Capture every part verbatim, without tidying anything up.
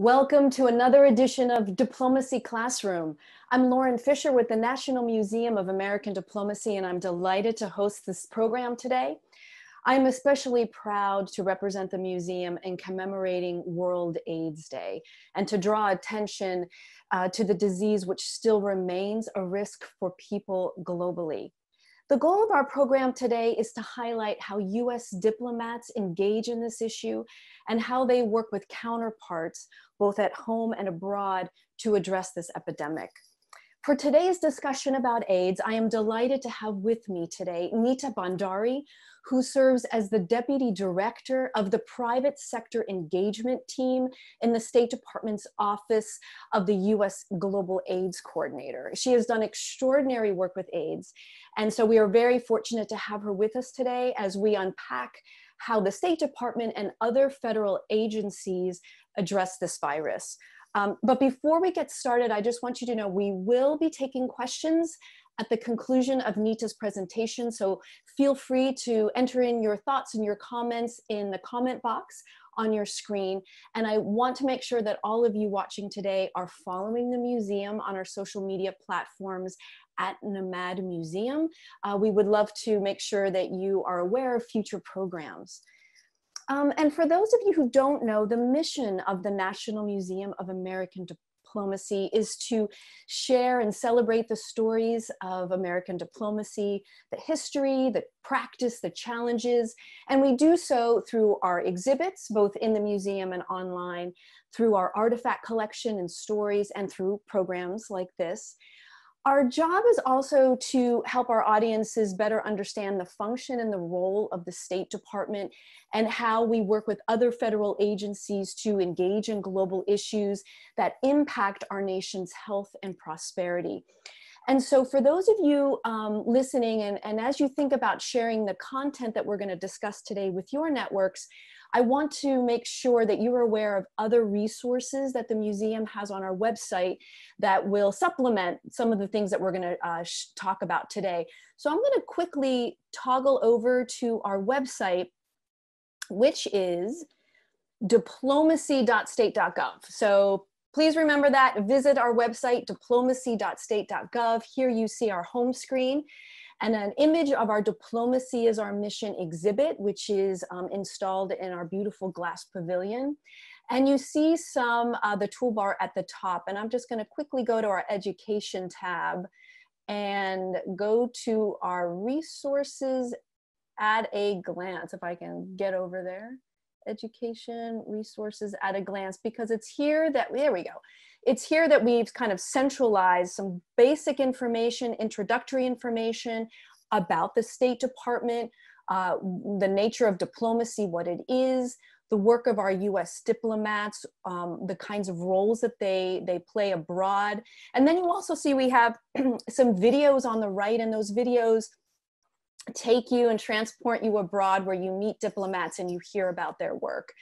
Welcome to another edition of Diplomacy Classroom. I'm Lauren Fisher with the National Museum of American Diplomacy, and I'm delighted to host this program today. I'm especially proud to represent the museum in commemorating World AIDS Day and to draw attention uh, to the disease which still remains a risk for people globally. The goal of our program today is to highlight how U S diplomats engage in this issue and how they work with counterparts, both at home and abroad, to address this epidemic. For today's discussion about AIDS, I am delighted to have with me today Neeta Bhandari, who serves as the Deputy Director of the Private Sector Engagement Team in the State Department's Office of the U S Global AIDS Coordinator. She has done extraordinary work with AIDS, and so we are very fortunate to have her with us today as we unpack how the State Department and other federal agencies address this virus. Um, but before we get started, I just want you to know we will be taking questions at the conclusion of Neeta's presentation, so feel free to enter in your thoughts and your comments in the comment box on your screen. And I want to make sure that all of you watching today are following the museum on our social media platforms at Nomad Museum. Uh, we would love to make sure that you are aware of future programs. Um, and for those of you who don't know, the mission of the National Museum of American Diplomacy is to share and celebrate the stories of American diplomacy, the history, the practice, the challenges, and we do so through our exhibits, both in the museum and online, through our artifact collection and stories, and through programs like this. Our job is also to help our audiences better understand the function and the role of the State Department and how we work with other federal agencies to engage in global issues that impact our nation's health and prosperity. And so for those of you um, listening, and, and as you think about sharing the content that we're going to discuss today with your networks, I want to make sure that you are aware of other resources that the museum has on our website that will supplement some of the things that we're going to uh, talk about today. So I'm going to quickly toggle over to our website, which is diplomacy dot state dot gov. So please remember that. Visit our website, diplomacy dot state dot gov. Here you see our home screen and an image of our Diplomacy is Our Mission exhibit, which is um, installed in our beautiful glass pavilion. And you see some, uh, the toolbar at the top, and I'm just gonna quickly go to our education tab and go to our resources at a glance, if I can get over there. Education resources at a glance, because it's here that, there we go. It's here that we've kind of centralized some basic information, introductory information about the State Department, uh, the nature of diplomacy, what it is, the work of our U S diplomats, um, the kinds of roles that they, they play abroad. And then you also see we have some videos on the right, and those videos take you and transport you abroad where you meet diplomats and you hear about their work.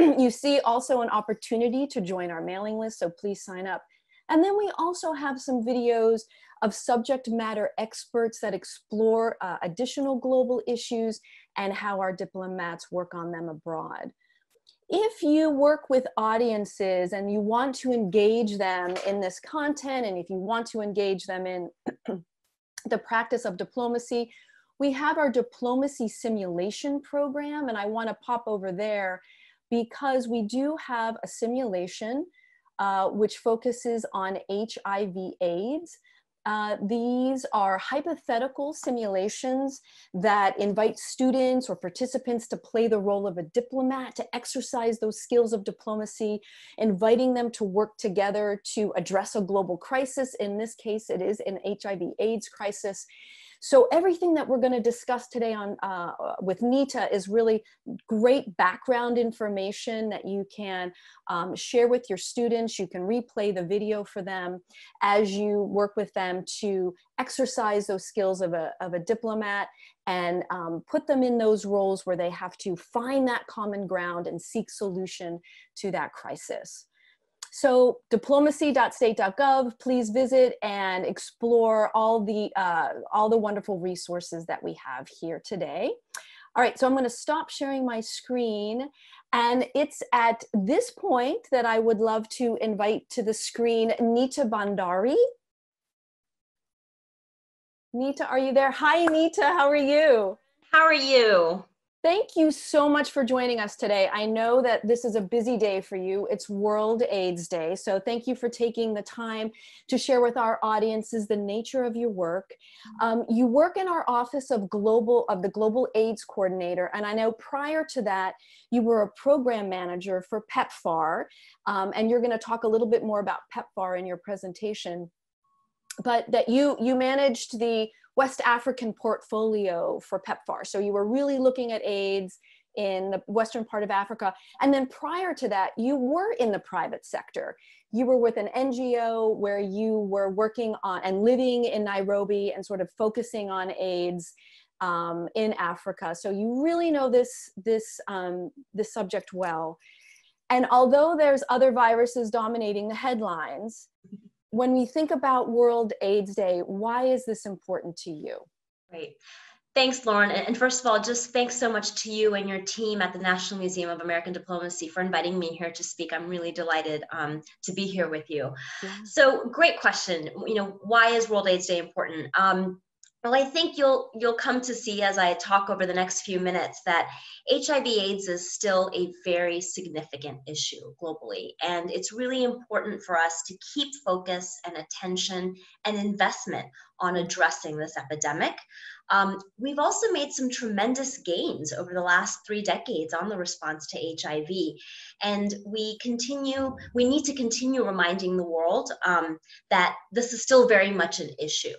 You see also an opportunity to join our mailing list, so please sign up. And then we also have some videos of subject matter experts that explore uh, additional global issues and how our diplomats work on them abroad. If you work with audiences and you want to engage them in this content, and if you want to engage them in the practice of diplomacy, we have our diplomacy simulation program, and I want to pop over there because we do have a simulation uh, which focuses on H I V AIDS. Uh, these are hypothetical simulations that invite students or participants to play the role of a diplomat, to exercise those skills of diplomacy, inviting them to work together to address a global crisis. In this case, it is an H I V AIDS crisis. So everything that we're going to discuss today on uh, with Neeta is really great background information that you can um, share with your students. You can replay the video for them as you work with them to exercise those skills of a, of a diplomat and um, put them in those roles where they have to find that common ground and seek solution to that crisis. So diplomacy dot state dot gov, please visit and explore all the, uh, all the wonderful resources that we have here today. All right, so I'm going to stop sharing my screen. And it's at this point that I would love to invite to the screen Neeta Bhandari. Neeta, are you there? Hi, Neeta, how are you? How are you? Thank you so much for joining us today. I know that this is a busy day for you. It's World AIDS Day. So thank you for taking the time to share with our audiences the nature of your work. Um, you work in our office of global of the Global AIDS Coordinator. And I know prior to that, you were a program manager for PEPFAR. Um, and you're going to talk a little bit more about PEPFAR in your presentation. But that you, you managed the West African portfolio for PEPFAR. So you were really looking at AIDS in the western part of Africa. And then prior to that, you were in the private sector. You were with an N G O where you were working on and living in Nairobi and sort of focusing on AIDS um, in Africa. So you really know this, this, um, this subject well. And although there's other viruses dominating the headlines, when we think about World AIDS Day, why is this important to you? Great. Thanks, Lauren. And first of all, just thanks so much to you and your team at the National Museum of American Diplomacy for inviting me here to speak. I'm really delighted um, to be here with you. Yeah. So great question. You know, why is World AIDS Day important? Um, well, I think you'll, you'll come to see as I talk over the next few minutes that H I V AIDS is still a very significant issue globally. And it's really important for us to keep focus and attention and investment on addressing this epidemic. Um, we've also made some tremendous gains over the last three decades on the response to H I V. And we continue, we need to continue reminding the world um, that this is still very much an issue.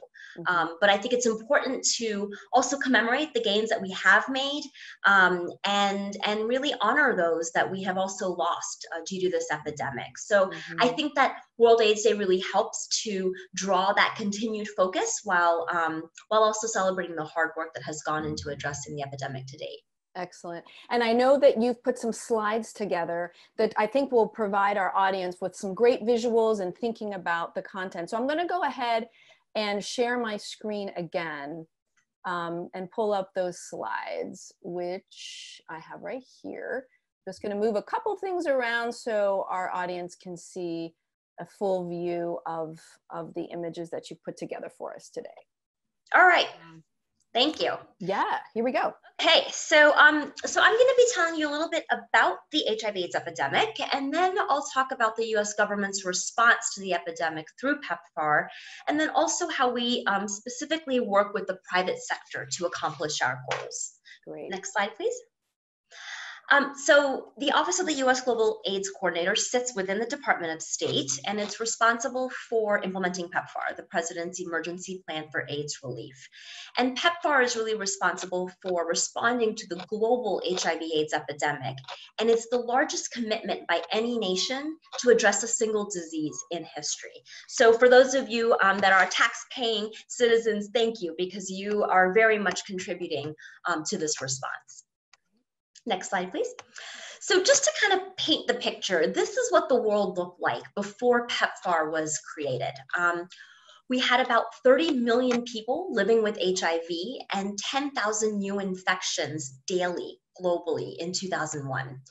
Um, but I think it's important to also commemorate the gains that we have made um, and, and really honor those that we have also lost uh, due to this epidemic. So mm-hmm. I think that World AIDS Day really helps to draw that continued focus while, um, while also celebrating the hard work that has gone into addressing the epidemic to date. Excellent. And I know that you've put some slides together that I think will provide our audience with some great visuals and thinking about the content. So I'm going to go ahead and share my screen again um, and pull up those slides, which I have right here. Just gonna move a couple things around so our audience can see a full view of, of the images that you put together for us today. All right. Thank you. Yeah, here we go. Okay, so um, so I'm going to be telling you a little bit about the H I V AIDS epidemic, and then I'll talk about the U S government's response to the epidemic through PEPFAR, and then also how we um, specifically work with the private sector to accomplish our goals. Great. Next slide, please. Um, so the Office of the U S Global AIDS Coordinator sits within the Department of State, and it's responsible for implementing PEPFAR, the President's Emergency Plan for AIDS Relief. And PEPFAR is really responsible for responding to the global H I V AIDS epidemic, and it's the largest commitment by any nation to address a single disease in history. So for those of you um, that are tax-paying citizens, thank you, because you are very much contributing um, to this response. Next slide, please. So just to kind of paint the picture, this is what the world looked like before PEPFAR was created. Um, we had about thirty million people living with H I V and ten thousand new infections daily globally in two thousand one.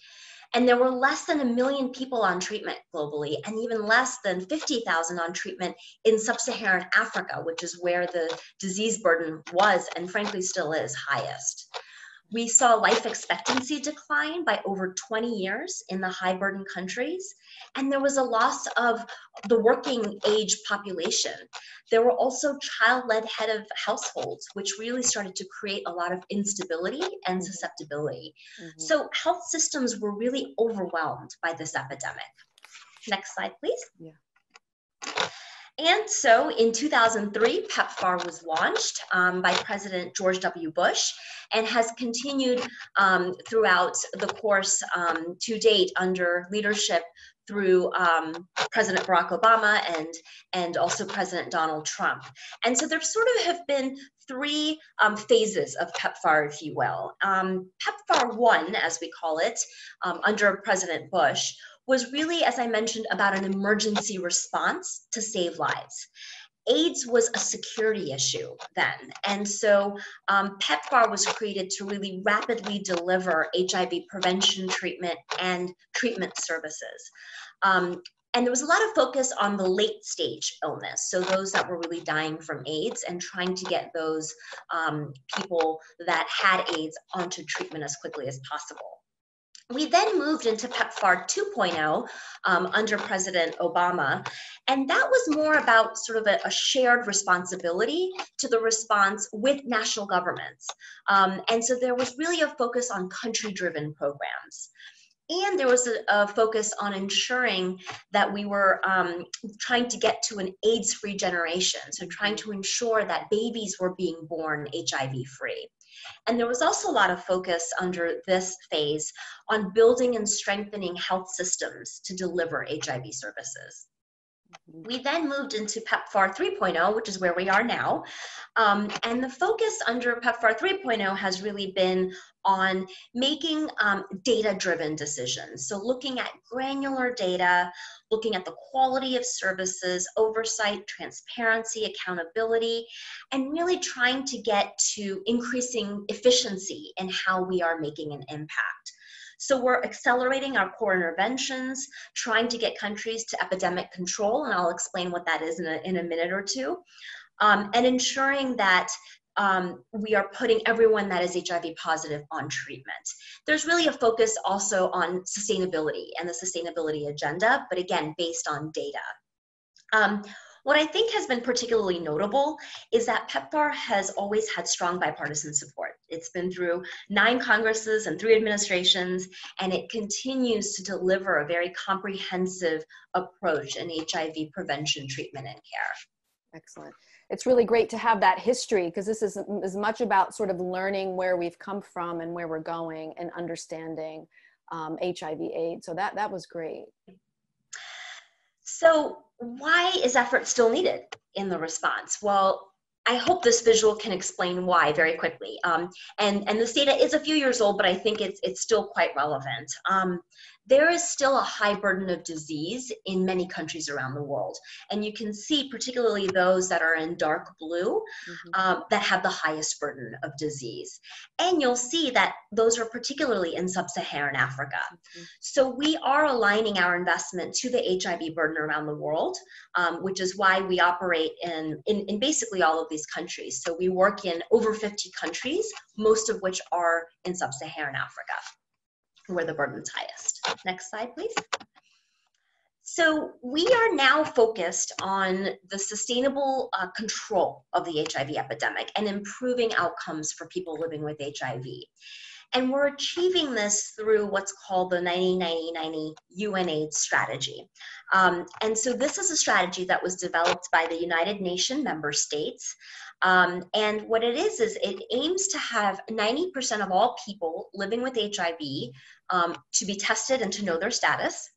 And there were less than a million people on treatment globally and even less than fifty thousand on treatment in sub-Saharan Africa, which is where the disease burden was and frankly still is highest. We saw life expectancy decline by over twenty years in the high burden countries, and there was a loss of the working age population. There were also child-led head of households, which really started to create a lot of instability and susceptibility. Mm-hmm. So health systems were really overwhelmed by this epidemic. Next slide, please. Yeah. And so in two thousand three, PEPFAR was launched um, by President George W. Bush and has continued um, throughout the course um, to date under leadership through um, President Barack Obama and, and also President Donald Trump. And so there sort of have been three um, phases of PEPFAR, if you will. Um, PEPFAR one, as we call it, um, under President Bush, was really, as I mentioned, about an emergency response to save lives. AIDS was a security issue then. And so um, PEPFAR was created to really rapidly deliver H I V prevention treatment and treatment services. Um, and there was a lot of focus on the late stage illness. So those that were really dying from AIDS and trying to get those um, people that had AIDS onto treatment as quickly as possible. We then moved into PEPFAR two point oh um, under President Obama, and that was more about sort of a, a shared responsibility to the response with national governments. Um, and so there was really a focus on country-driven programs. And there was a, a focus on ensuring that we were um, trying to get to an AIDS-free generation, so trying to ensure that babies were being born H I V-free. And there was also a lot of focus under this phase on building and strengthening health systems to deliver H I V services. We then moved into PEPFAR three point oh, which is where we are now. Um, and the focus under PEPFAR three point oh has really been on making um, data-driven decisions. So looking at granular data, looking at the quality of services, oversight, transparency, accountability, and really trying to get to increasing efficiency in how we are making an impact. So we're accelerating our core interventions, trying to get countries to epidemic control, and I'll explain what that is in a, in a minute or two, um, and ensuring that um, we are putting everyone that is H I V positive on treatment. There's really a focus also on sustainability and the sustainability agenda, but again, based on data. Um, What I think has been particularly notable is that PEPFAR has always had strong bipartisan support. It's been through nine Congresses and three administrations, and it continues to deliver a very comprehensive approach in H I V prevention, treatment, and care. Excellent. It's really great to have that history, because this is as much about sort of learning where we've come from and where we're going and understanding um, H I V AIDS. So that, that was great. So why is effort still needed in the response? Well, I hope this visual can explain why very quickly. Um, and, and this data is a few years old, but I think it's, it's still quite relevant. Um, there is still a high burden of disease in many countries around the world. And you can see particularly those that are in dark blue mm-hmm. um, that have the highest burden of disease. And you'll see that those are particularly in sub-Saharan Africa. Mm-hmm. So we are aligning our investment to the H I V burden around the world, um, which is why we operate in, in, in basically all of these countries. So we work in over fifty countries, most of which are in sub-Saharan Africa, where the burden's highest. Next slide, please. So we are now focused on the sustainable uh, control of the H I V epidemic and improving outcomes for people living with H I V. And we're achieving this through what's called the ninety ninety ninety UNAIDS strategy. Um, and so this is a strategy that was developed by the United Nations member states. Um, and what it is, is it aims to have ninety percent of all people living with H I V um, to be tested and to know their status.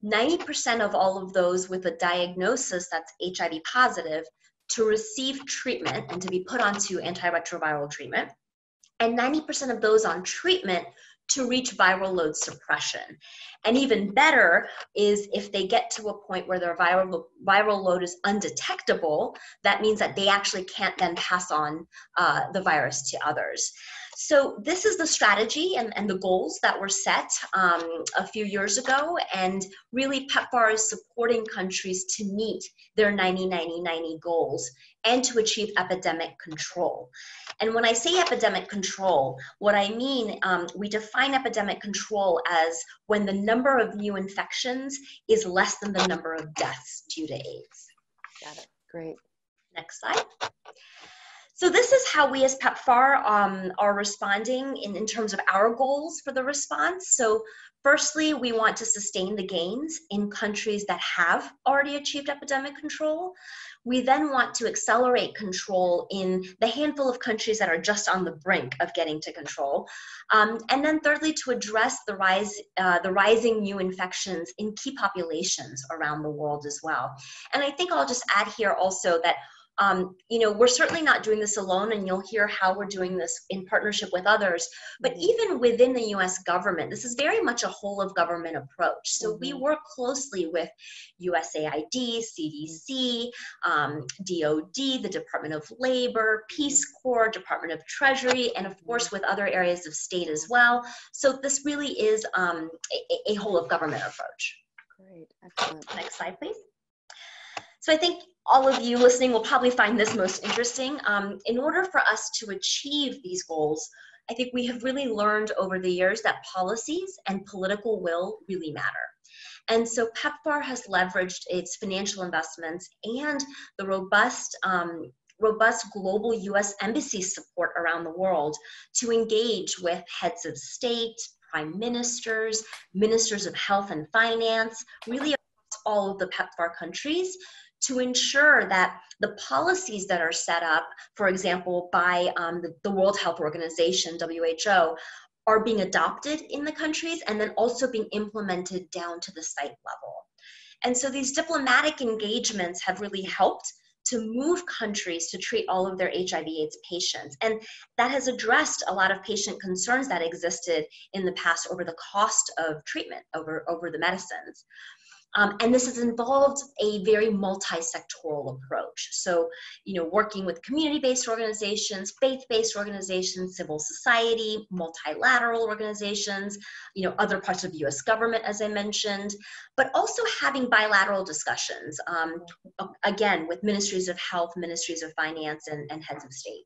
ninety percent of all of those with a diagnosis that's H I V positive to receive treatment and to be put onto antiretroviral treatment. And ninety percent of those on treatment to reach viral load suppression. And even better is if they get to a point where their viral, viral load is undetectable, that means that they actually can't then pass on uh, the virus to others. So this is the strategy and, and the goals that were set um, a few years ago, and really PEPFAR is supporting countries to meet their ninety ninety ninety goals and to achieve epidemic control. And when I say epidemic control, what I mean, um, we define epidemic control as when the number of new infections is less than the number of deaths due to AIDS. Got it. Great. Next slide. So this is how we as PEPFAR um, are responding in, in terms of our goals for the response. So firstly, we want to sustain the gains in countries that have already achieved epidemic control. We then want to accelerate control in the handful of countries that are just on the brink of getting to control. Um, and then thirdly, to address the rise, uh, the rising new infections in key populations around the world as well. And I think I'll just add here also that Um, you know, we're certainly not doing this alone, and you'll hear how we're doing this in partnership with others. But even within the U S government, this is very much a whole of government approach. So we work closely with U S A I D, C D C, um, D O D, the Department of Labor, Peace Corps, Department of Treasury, and of course with other areas of state as well. So this really is um, a, a whole of government approach. Great, excellent. Next slide, please. So I think all of you listening will probably find this most interesting. Um, in order for us to achieve these goals, I think we have really learned over the years that policies and political will really matter. And so PEPFAR has leveraged its financial investments and the robust um, robust global U S embassy support around the world to engage with heads of state, prime ministers, ministers of health and finance, really across all of the PEPFAR countries, to ensure that the policies that are set up, for example, by um, the, the World Health Organization, W H O, are being adopted in the countries and then also being implemented down to the site level. And so these diplomatic engagements have really helped to move countries to treat all of their H I V AIDS patients. And that has addressed a lot of patient concerns that existed in the past over the cost of treatment, over, over the medicines. Um, and this has involved a very multi-sectoral approach. So, you know, working with community-based organizations, faith-based organizations, civil society, multilateral organizations, you know, other parts of U S government, as I mentioned, but also having bilateral discussions, um, again, with ministries of health, ministries of finance, and, and heads of state.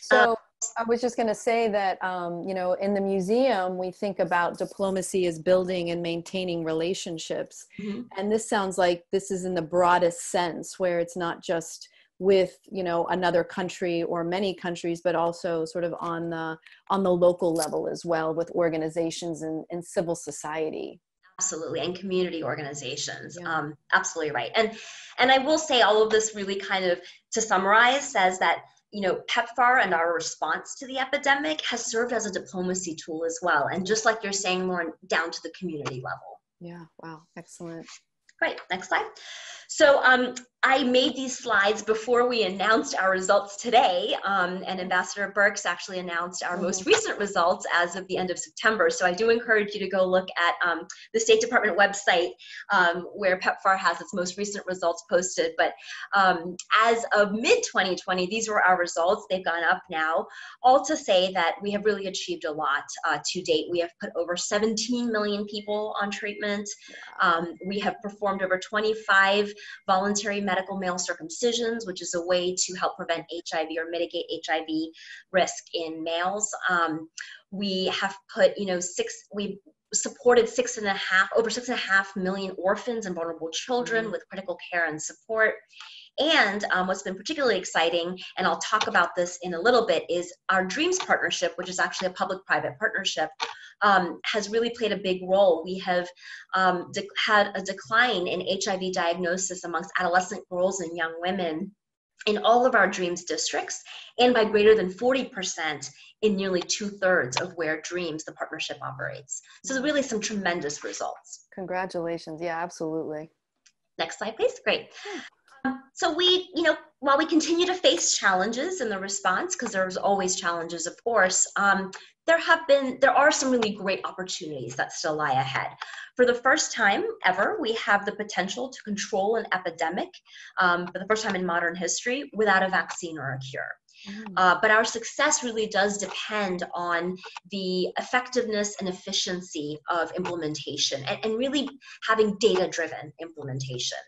So. Um, I was just going to say that, um, you know, in the museum, we think about diplomacy as building and maintaining relationships. Mm-hmm. And this sounds like this is in the broadest sense, where it's not just with, you know, another country or many countries, but also sort of on the, on the local level as well, with organizations and, and civil society. Absolutely, and community organizations. Yeah. Um, absolutely right. And, and I will say all of this really kind of, to summarize, says that, you know, PEPFAR and our response to the epidemic has served as a diplomacy tool as well. And just like you're saying, Lauren, down to the community level. Yeah, wow, excellent. Great, next slide. So um, I made these slides before we announced our results today, um, and Ambassador Birx actually announced our most recent results as of the end of September. So I do encourage you to go look at um, the State Department website, um, where PEPFAR has its most recent results posted. But um, as of mid twenty twenty, these were our results. They've gone up now. All to say that we have really achieved a lot uh, to date. We have put over seventeen million people on treatment. Um, we have performed over twenty-five voluntary medical male circumcisions, which is a way to help prevent H I V or mitigate H I V risk in males. Um, we have put, you know, six, we've supported six and a half, over six and a half million orphans and vulnerable children mm-hmm. with critical care and support. And um, what's been particularly exciting, and I'll talk about this in a little bit, is our DREAMS partnership, which is actually a public-private partnership, um, has really played a big role. We have um, had a decline in H I V diagnosis amongst adolescent girls and young women in all of our DREAMS districts, and by greater than forty percent in nearly two-thirds of where DREAMS, the partnership, operates. So really some tremendous results. Congratulations. Yeah, absolutely. Next slide, please. Great. Hmm. So we, you know, while we continue to face challenges in the response, because there's always challenges, of course, um, there have been, there are some really great opportunities that still lie ahead. For the first time ever, we have the potential to control an epidemic um, for the first time in modern history without a vaccine or a cure. Uh, but our success really does depend on the effectiveness and efficiency of implementation, and, and really having data-driven implementation.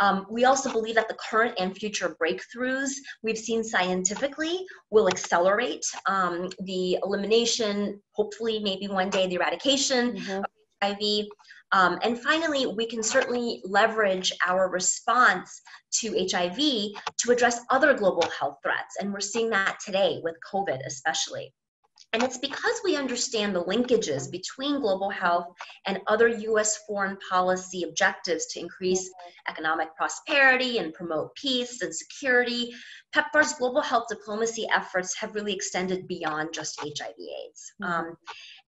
Um, we also believe that the current and future breakthroughs we've seen scientifically will accelerate um, the elimination, hopefully maybe one day the eradication mm-hmm. of H I V. Um, and finally, we can certainly leverage our response to H I V to address other global health threats. And we're seeing that today with COVID especially. And it's because we understand the linkages between global health and other U S foreign policy objectives to increase economic prosperity and promote peace and security. PEPFAR's global health diplomacy efforts have really extended beyond just H I V AIDS. Um,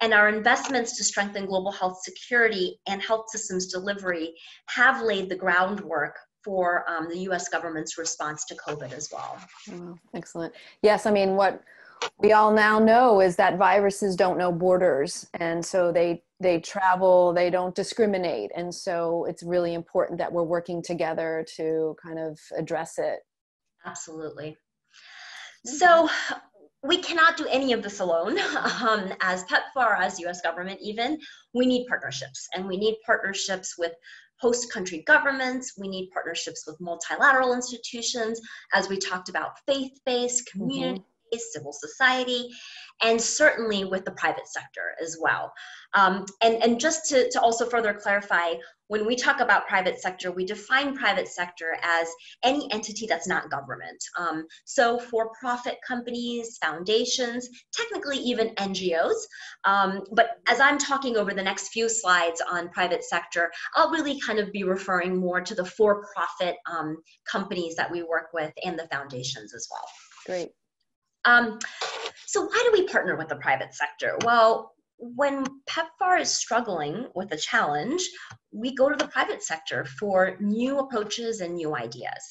and our investments to strengthen global health security and health systems delivery have laid the groundwork for um, the U S government's response to COVID as well. Oh, excellent. Yes, I mean, what we all now know is that viruses don't know borders, and so they they travel, they don't discriminate, and so it's really important that we're working together to kind of address it. Absolutely. So we cannot do any of this alone. Um, as PEPFAR, as U S government even, we need partnerships, and we need partnerships with host country governments. We need partnerships with multilateral institutions, as we talked about, faith-based, community-based, mm-hmm. civil society, and certainly with the private sector as well. Um, and, and just to, to also further clarify, when we talk about private sector, we define private sector as any entity that's not government. Um, so for-profit companies, foundations, technically even N G Os. Um, but as I'm talking over the next few slides on private sector, I'll really kind of be referring more to the for-profit um, companies that we work with and the foundations as well. Great. Um, so why do we partner with the private sector? Well, when PEPFAR is struggling with a challenge, we go to the private sector for new approaches and new ideas.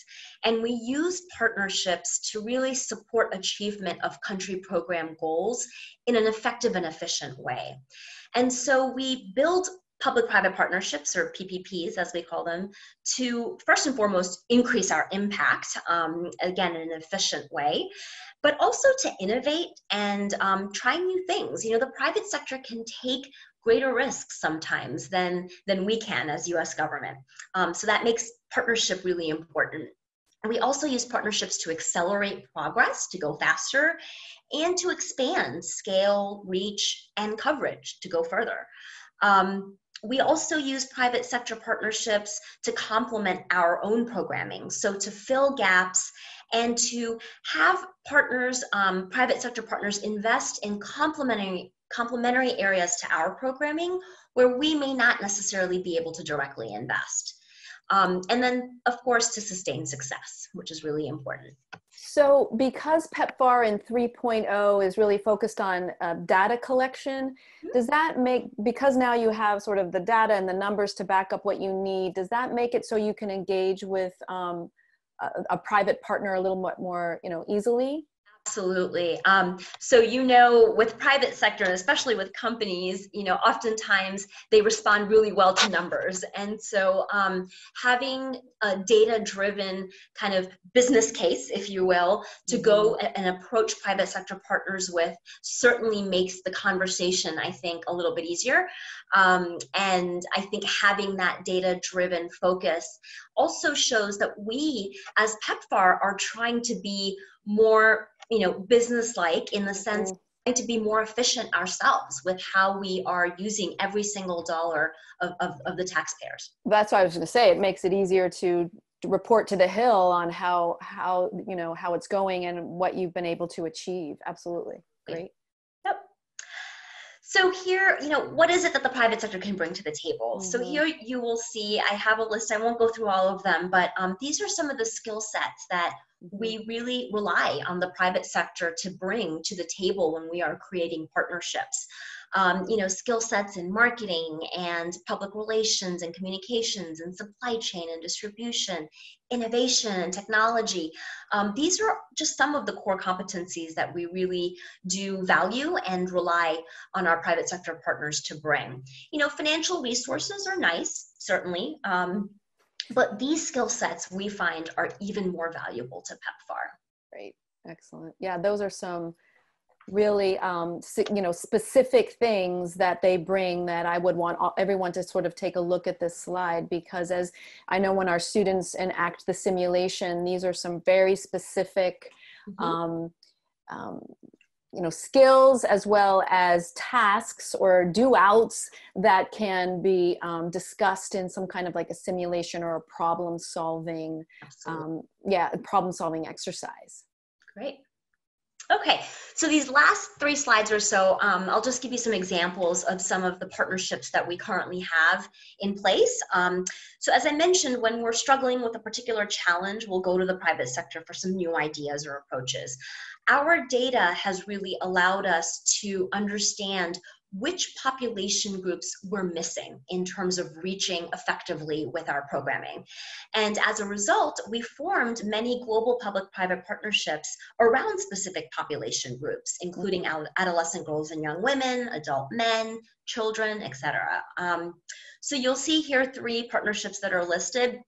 And we use partnerships to really support achievement of country program goals in an effective and efficient way. And so we build public-private partnerships, or P P Ps as we call them, to first and foremost increase our impact, um, again, in an efficient way, but also to innovate and um, try new things. You know, the private sector can take greater risks sometimes than, than we can as U S government. Um, so that makes partnership really important. We also use partnerships to accelerate progress, to go faster, and to expand scale, reach, and coverage, to go further. Um, We also use private sector partnerships to complement our own programming, so to fill gaps and to have partners, um, private sector partners, invest in complementary, complementary areas to our programming where we may not necessarily be able to directly invest. Um, and then, of course, to sustain success, which is really important. So because PEPFAR in three point oh is really focused on uh, data collection, does that make, because now you have sort of the data and the numbers to back up what you need, does that make it so you can engage with um, a, a private partner a little bit more, you know, easily? Absolutely. Um, so, you know, with private sector, and especially with companies, you know, oftentimes they respond really well to numbers. And so um, having a data-driven kind of business case, if you will, to go and approach private sector partners with certainly makes the conversation, I think, a little bit easier. Um, and I think having that data-driven focus also shows that we, as PEPFAR, are trying to be more, you know, business-like in the sense mm. to be more efficient ourselves with how we are using every single dollar of, of, of the taxpayers. That's what I was going to say. It makes it easier to report to the Hill on how, how, you know, how it's going and what you've been able to achieve. Absolutely. Great. Yep. So here, you know, what is it that the private sector can bring to the table? Mm-hmm. So here you will see, I have a list. I won't go through all of them, but um, these are some of the skill sets that we really rely on the private sector to bring to the table when we are creating partnerships. Um, you know, skill sets in marketing and public relations and communications and supply chain and distribution, innovation and technology. Um, these are just some of the core competencies that we really do value and rely on our private sector partners to bring. You know, financial resources are nice, certainly. Um, But these skill sets we find are even more valuable to PEPFAR. Great, excellent. Yeah, those are some really, um, you know, specific things that they bring that I would want everyone to sort of take a look at this slide, because as I know when our students enact the simulation, these are some very specific, mm-hmm. um, um, you know, skills as well as tasks or do outs that can be um, discussed in some kind of like a simulation or a problem solving, um, yeah, problem solving exercise. Great. Okay, so these last three slides or so, um, I'll just give you some examples of some of the partnerships that we currently have in place. Um, so as I mentioned, when we're struggling with a particular challenge, we'll go to the private sector for some new ideas or approaches. Our data has really allowed us to understand which population groups we're missing in terms of reaching effectively with our programming. And as a result, we formed many global public-private partnerships around specific population groups, including adolescent girls and young women, adult men, children, et cetera. Um, so you'll see here three partnerships that are listed.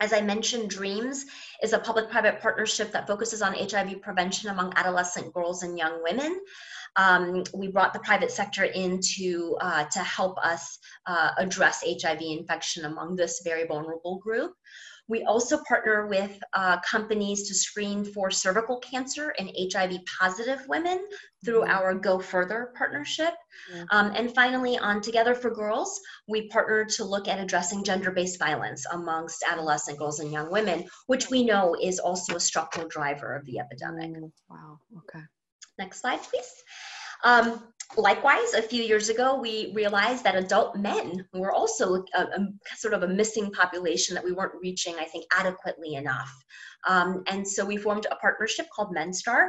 As I mentioned, DREAMS is a public-private partnership that focuses on H I V prevention among adolescent girls and young women. Um, we brought the private sector in to, uh, to help us uh, address H I V infection among this very vulnerable group. We also partner with uh, companies to screen for cervical cancer in H I V-positive women through our Go Further partnership. Yeah. Um, and finally, on Together for Girls, we partnered to look at addressing gender-based violence amongst adolescent girls and young women, which we know is also a structural driver of the epidemic. Wow, okay. Next slide, please. Um, Likewise, a few years ago, we realized that adult men were also a, a sort of a missing population that we weren't reaching, I think, adequately enough. Um, and so we formed a partnership called MenStar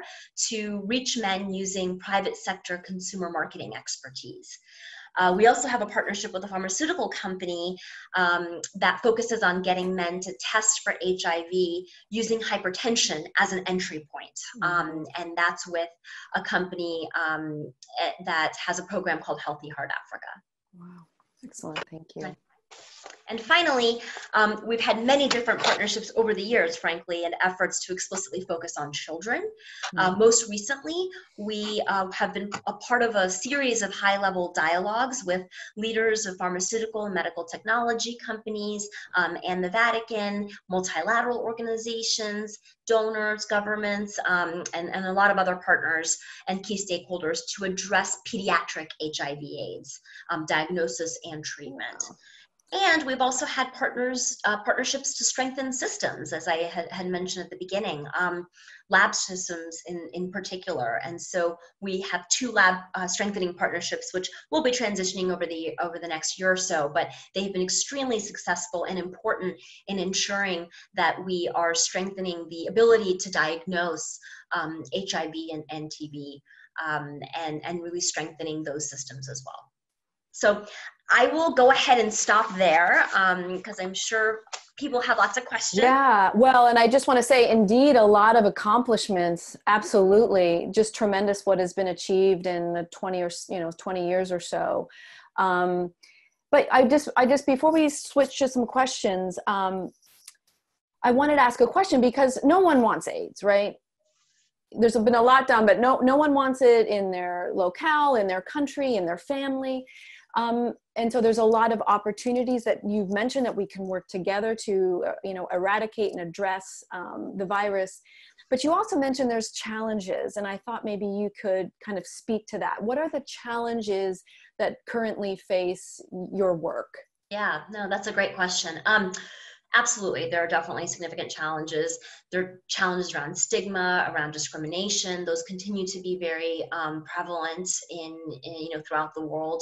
to reach men using private sector consumer marketing expertise. Uh, we also have a partnership with a pharmaceutical company um, that focuses on getting men to test for H I V using hypertension as an entry point. Um, and that's with a company um, that has a program called Healthy Heart Africa. Wow. Excellent. Thank you. And finally, um, we've had many different partnerships over the years, frankly, and efforts to explicitly focus on children. Mm-hmm. Uh, most recently, we uh, have been a part of a series of high-level dialogues with leaders of pharmaceutical and medical technology companies um, and the Vatican, multilateral organizations, donors, governments, um, and, and a lot of other partners and key stakeholders to address pediatric H I V AIDS, um, diagnosis and treatment. Wow. And we've also had partners, uh, partnerships to strengthen systems, as I had, had mentioned at the beginning, um, lab systems in, in particular. And so we have two lab uh, strengthening partnerships, which we'll be transitioning over the, over the next year or so, but they've been extremely successful and important in ensuring that we are strengthening the ability to diagnose um, H I V and, and T B um, and, and really strengthening those systems as well. So I will go ahead and stop there because um, I'm sure people have lots of questions. Yeah, well, and I just want to say, indeed, a lot of accomplishments. Absolutely, just tremendous what has been achieved in the twenty or you know twenty years or so. Um, but I just, I just before we switch to some questions, um, I wanted to ask a question because no one wants AIDS, right? There's been a lot done, but no, no one wants it in their locale, in their country, in their family. Um, and so there's a lot of opportunities that you've mentioned that we can work together to, uh, you know, eradicate and address um, the virus. But you also mentioned there's challenges, and I thought maybe you could kind of speak to that. What are the challenges that currently face your work? Yeah, no, that's a great question. Um, Absolutely. There are definitely significant challenges. There are challenges around stigma, around discrimination. Those continue to be very um, prevalent in, in, you know, throughout the world.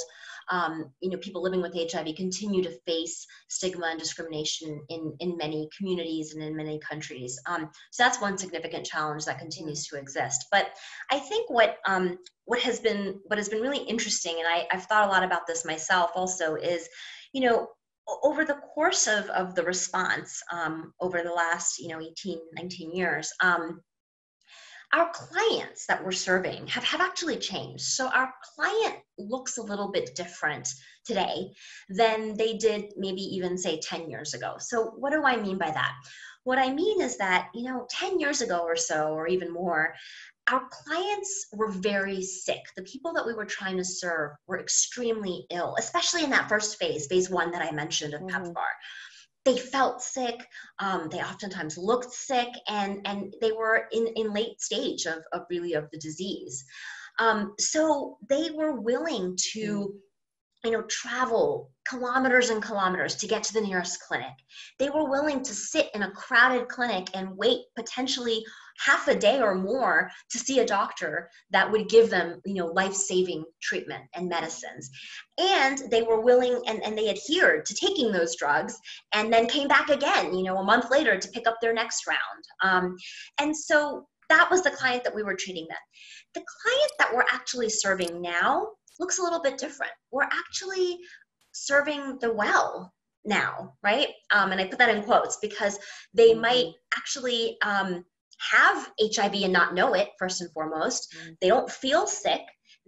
Um, you know, people living with H I V continue to face stigma and discrimination in, in many communities and in many countries. Um, so that's one significant challenge that continues to exist. But I think what, um, what has been, what has been really interesting, and I, I've thought a lot about this myself also, is, you know, over the course of, of the response um, over the last, you know, eighteen, nineteen years, um, our clients that we're serving have, have actually changed. So our client looks a little bit different today than they did maybe even say ten years ago. So what do I mean by that? What I mean is that, you know, ten years ago or so, or even more, our clients were very sick. The people that we were trying to serve were extremely ill, especially in that first phase, phase one that I mentioned of mm-hmm. PEPFAR. They felt sick, um, they oftentimes looked sick, and, and they were in, in late stage of, of really of the disease. Um, so they were willing to, you know, travel kilometers and kilometers to get to the nearest clinic. They were willing to sit in a crowded clinic and wait potentially half a day or more to see a doctor that would give them, you know, life-saving treatment and medicines. And they were willing, and, and they adhered to taking those drugs, and then came back again, you know, a month later to pick up their next round. Um, and so that was the client that we were treating then. The client that we're actually serving now looks a little bit different. We're actually serving the well now, right? Um, and I put that in quotes because they might actually um, have H I V and not know it, first and foremost. They don't feel sick.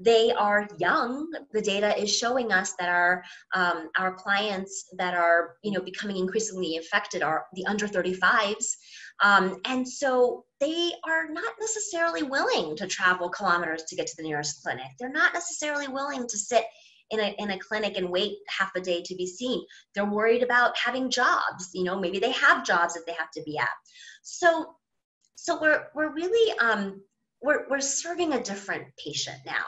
They are young. The data is showing us that our um, our clients that are you know becoming increasingly infected are the under thirty-fives, um, and so they are not necessarily willing to travel kilometers to get to the nearest clinic. They're not necessarily willing to sit in a in a clinic and wait half a day to be seen. They're worried about having jobs. You know, maybe they have jobs that they have to be at. So so we're we're really. Um, We're, we're serving a different patient now.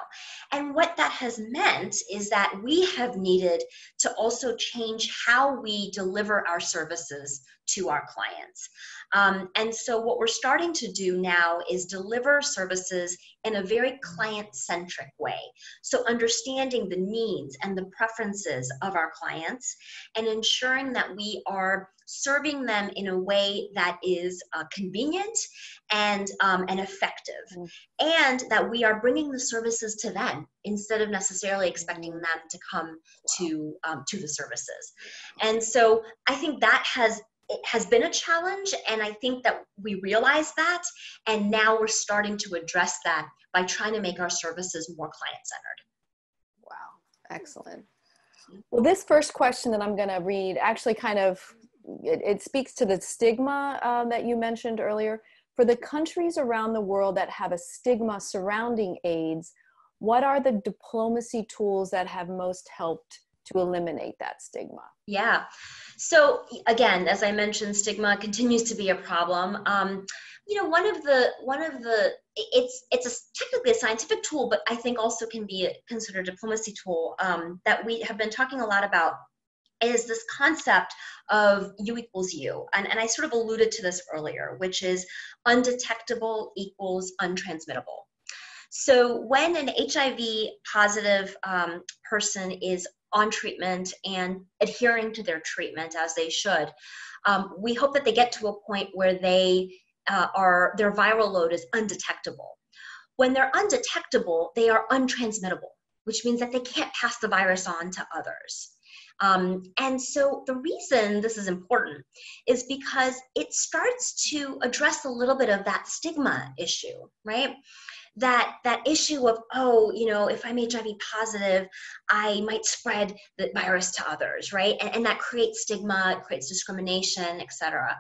And what that has meant is that we have needed to also change how we deliver our services to our clients. Um, and so what we're starting to do now is deliver services in a very client-centric way. So understanding the needs and the preferences of our clients and ensuring that we are serving them in a way that is uh, convenient and, um, and effective, mm-hmm. and that we are bringing the services to them instead of necessarily expecting them to come wow. to, um, to the services. And so I think that has, it has been a challenge, and I think that we realize that, and now we're starting to address that by trying to make our services more client-centered. Wow, excellent. Well, this first question that I'm going to read actually kind of It, it speaks to the stigma uh, that you mentioned earlier. For the countries around the world that have a stigma surrounding AIDS, what are the diplomacy tools that have most helped to eliminate that stigma? Yeah. So again, as I mentioned, stigma continues to be a problem. Um, you know, one of the, one of the, it's, it's a, technically a scientific tool, but I think also can be considered a diplomacy tool um, that we have been talking a lot about is this concept of U equals U. And, and I sort of alluded to this earlier, which is undetectable equals untransmittable. So when an H I V positive um, person is on treatment and adhering to their treatment as they should, um, we hope that they get to a point where they uh, are, their viral load is undetectable. When they're undetectable, they are untransmittable, which means that they can't pass the virus on to others. Um, and so the reason this is important is because it starts to address a little bit of that stigma issue, right? That, that issue of, oh, you know, if I'm H I V positive, I might spread the virus to others, right? And, and that creates stigma, it creates discrimination, et cetera.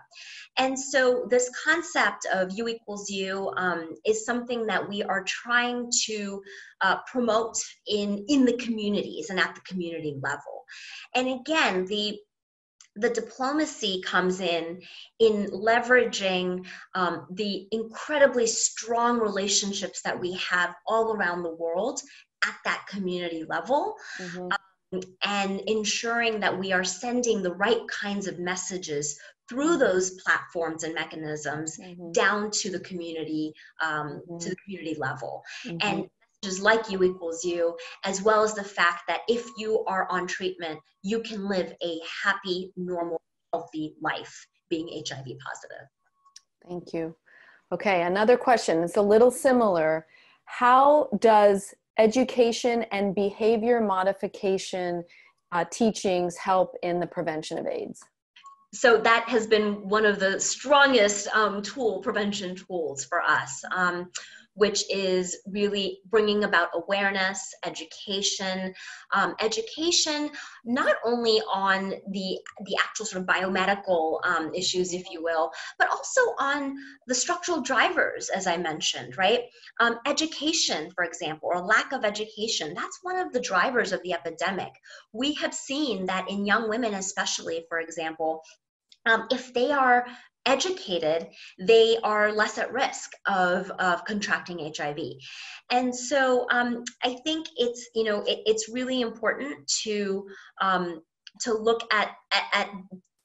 And so this concept of U equals U um, is something that we are trying to uh, promote in, in the communities and at the community level. And again, the the diplomacy comes in, in leveraging um, the incredibly strong relationships that we have all around the world at that community level, mm-hmm. um, and ensuring that we are sending the right kinds of messages through those platforms and mechanisms mm-hmm. down to the community, um, mm-hmm. to the community level. Mm-hmm. And just like U equals U, as well as the fact that if you are on treatment, you can live a happy, normal, healthy life being H I V positive. Thank you. Okay, another question. It's a little similar. How does education and behavior modification uh, teachings help in the prevention of AIDS? So that has been one of the strongest um, tool, prevention tools for us. Um, which is really bringing about awareness, education, um, education not only on the, the actual sort of biomedical um, issues, if you will, but also on the structural drivers, as I mentioned, right? Um, education, for example, or lack of education, that's one of the drivers of the epidemic. We have seen that in young women especially, for example, um, if they are educated, they are less at risk of, of contracting H I V. And so um, I think it's, you know, it, it's really important to, um, to look at, at, at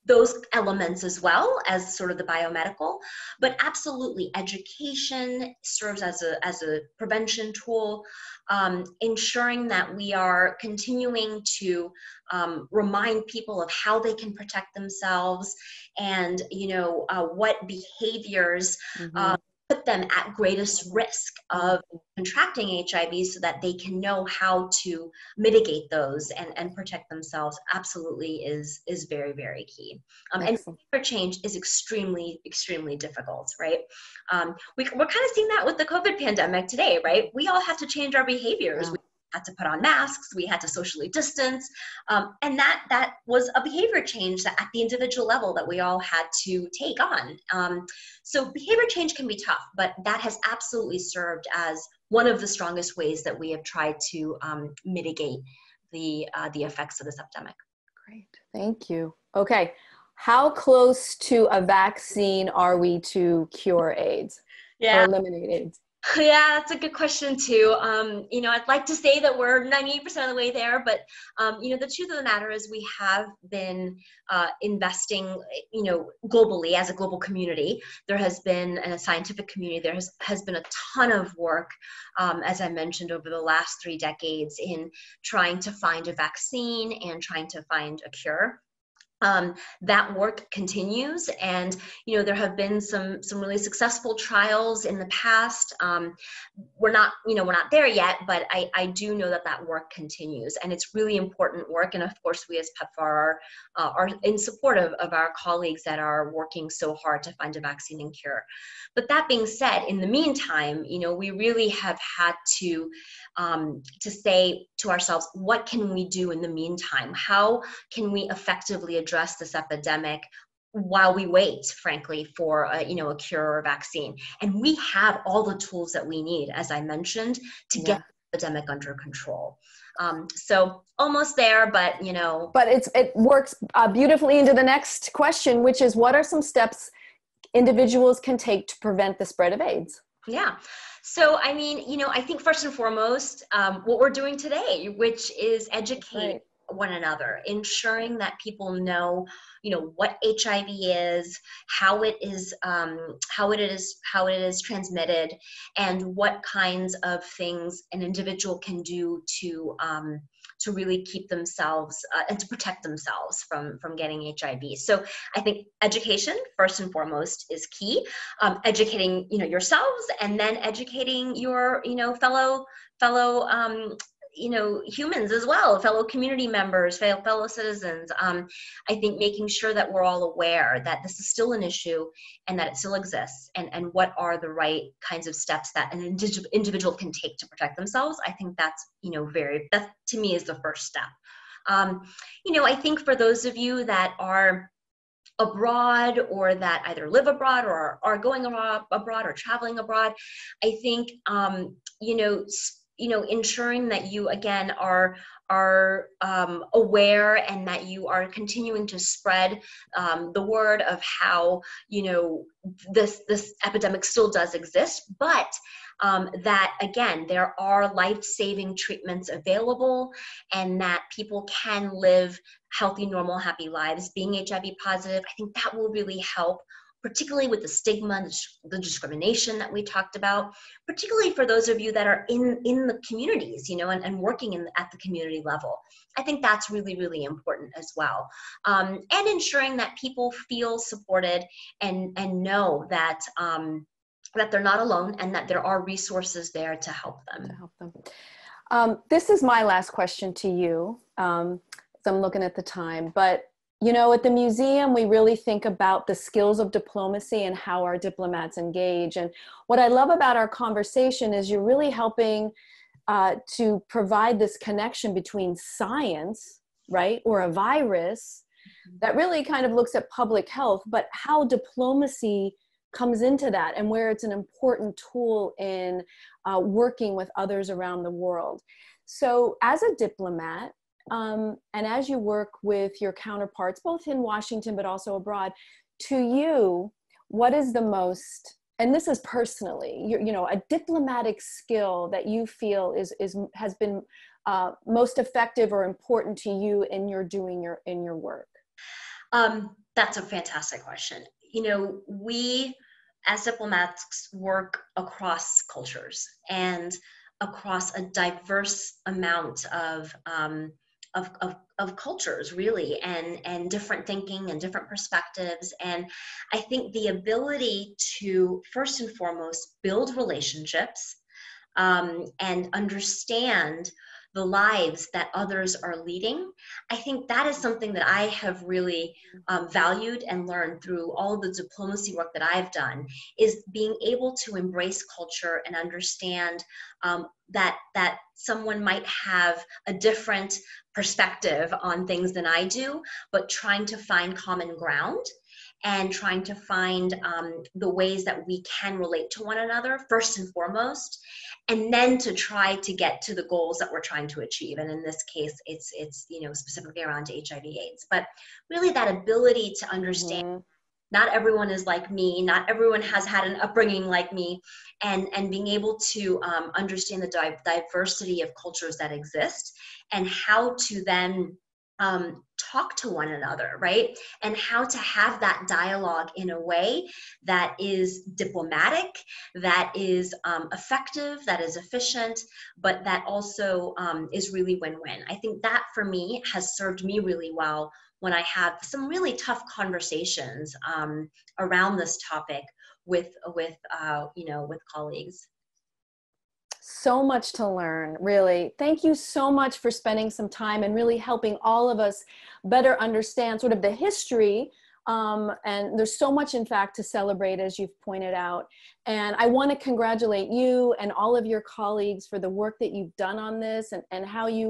those elements as well as sort of the biomedical, but absolutely education serves as a, as a prevention tool, um, ensuring that we are continuing to um, remind people of how they can protect themselves and, you know, uh, what behaviors mm-hmm. uh, put them at greatest risk of contracting H I V so that they can know how to mitigate those and, and protect themselves absolutely is, is very, very key. Um, and behavior change is extremely, extremely difficult, right? Um, we, we're kind of seeing that with the COVID pandemic today, right? We all have to change our behaviors. Yeah. We had to put on masks, we had to socially distance. Um, and that, that was a behavior change that at the individual level that we all had to take on. Um, so behavior change can be tough, but that has absolutely served as one of the strongest ways that we have tried to um, mitigate the, uh, the effects of this epidemic. Great, thank you. Okay, how close to a vaccine are we to cure AIDS yeah. or eliminate AIDS? Yeah, that's a good question too. Um, you know, I'd like to say that we're ninety-eight percent of the way there, but, um, you know, the truth of the matter is we have been uh, investing, you know, globally as a global community. There has been, in a scientific community, there has, has been a ton of work, um, as I mentioned, over the last three decades in trying to find a vaccine and trying to find a cure. Um, that work continues, and you know there have been some some really successful trials in the past. Um, we're not you know we're not there yet, but I I do know that that work continues, and it's really important work. And of course, we as PEPFAR are, uh, are in support of, of our colleagues that are working so hard to find a vaccine and cure. But that being said, in the meantime, you know we really have had to um, to say to ourselves, what can we do in the meantime? How can we effectively address address this epidemic while we wait, frankly, for a, you know, a cure or a vaccine? And we have all the tools that we need, as I mentioned, to yeah. get the epidemic under control. Um, so almost there, but you know. But it's, it works uh, beautifully into the next question, which is what are some steps individuals can take to prevent the spread of AIDS? Yeah. So, I mean, you know, I think first and foremost, um, what we're doing today, which is educating right. one another, ensuring that people know, you know, what H I V is, how it is, um, how it is, how it is transmitted, and what kinds of things an individual can do to, um, to really keep themselves uh, and to protect themselves from, from getting H I V. So I think education, first and foremost, is key. Um, educating, you know, yourselves, and then educating your, you know, fellow, fellow, um, you know, humans as well, fellow community members, fellow citizens. Um, I think making sure that we're all aware that this is still an issue and that it still exists, and, and what are the right kinds of steps that an indi- individual can take to protect themselves. I think that's, you know, very, that to me is the first step. Um, you know, I think for those of you that are abroad, or that either live abroad or are going abroad or traveling abroad, I think, um, you know, you know, ensuring that you, again, are, are um, aware, and that you are continuing to spread um, the word of how, you know, this, this epidemic still does exist, but um, that, again, there are life-saving treatments available, and that people can live healthy, normal, happy lives. Being H I V positive, I think that will really help, particularly with the stigma, the discrimination that we talked about, particularly for those of you that are in, in the communities, you know, and, and working in, at the community level. I think that's really, really important as well. Um, and ensuring that people feel supported and, and know that, um, that they're not alone, and that there are resources there to help them. To help them. Um, this is my last question to you. Um, so I'm looking at the time, but you know, at the museum, we really think about the skills of diplomacy and how our diplomats engage. And what I love about our conversation is you're really helping uh, to provide this connection between science, right, or a virus that really kind of looks at public health, but how diplomacy comes into that, and where it's an important tool in uh, working with others around the world. So as a diplomat, Um, and as you work with your counterparts, both in Washington, but also abroad, to you, what is the most, and this is personally, you, you know, a diplomatic skill that you feel is, is, has been uh, most effective or important to you in your doing your, in your work? Um, that's a fantastic question. You know, we as diplomats work across cultures and across a diverse amount of, um, of, of, of cultures, really, and, and different thinking and different perspectives. And I think the ability to, first and foremost, build relationships um, and understand the lives that others are leading. I think that is something that I have really um, valued and learned through all the diplomacy work that I've done, is being able to embrace culture and understand um, that, that someone might have a different perspective on things than I do, but trying to find common ground and trying to find um, the ways that we can relate to one another, first and foremost, and then to try to get to the goals that we're trying to achieve. And in this case, it's, it's you know, specifically around H I V AIDS. But really that ability to understand mm-hmm. not everyone is like me, not everyone has had an upbringing like me, and, and being able to um, understand the di- diversity of cultures that exist and how to then Um, talk to one another, right? And how to have that dialogue in a way that is diplomatic, that is um, effective, that is efficient, but that also um, is really win-win. I think that for me has served me really well when I have some really tough conversations um, around this topic with, with uh, you know, with colleagues. So much to learn, really. Thank you so much for spending some time and really helping all of us better understand sort of the history. Um, and there's so much, in fact, to celebrate, as you've pointed out. And I want to congratulate you and all of your colleagues for the work that you've done on this, and, and how you,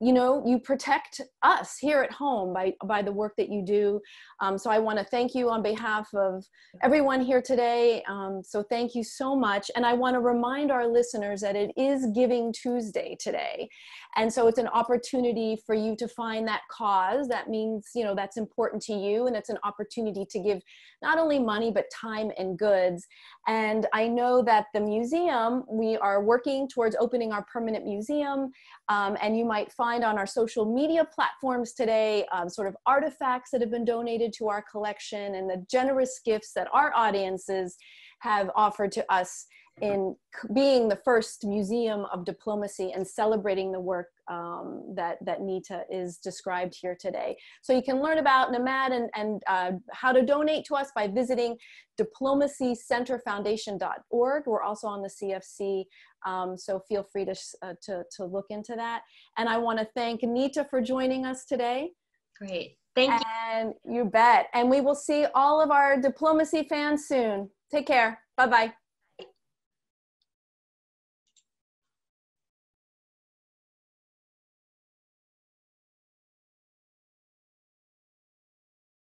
you know, you protect us here at home by, by the work that you do. Um, so I want to thank you on behalf of everyone here today. Um, so thank you so much. And I want to remind our listeners that it is Giving Tuesday today. And so it's an opportunity for you to find that cause that means, you know, that's important to you. And it's an opportunity to give not only money, but time and goods. And I know that the museum, we are working towards opening our permanent museum. Um, and you might find on our social media platforms today, um, sort of artifacts that have been donated to our collection and the generous gifts that our audiences have offered to us in being the first museum of diplomacy and celebrating the work um, that, that Neeta is described here today. So you can learn about NMAD and, and uh, how to donate to us by visiting diplomacy center foundation dot org. We're also on the C F C, um, so feel free to, uh, to, to look into that. And I want to thank Neeta for joining us today. Great. Thank you. And you bet. And we will see all of our diplomacy fans soon. Take care. Bye-bye.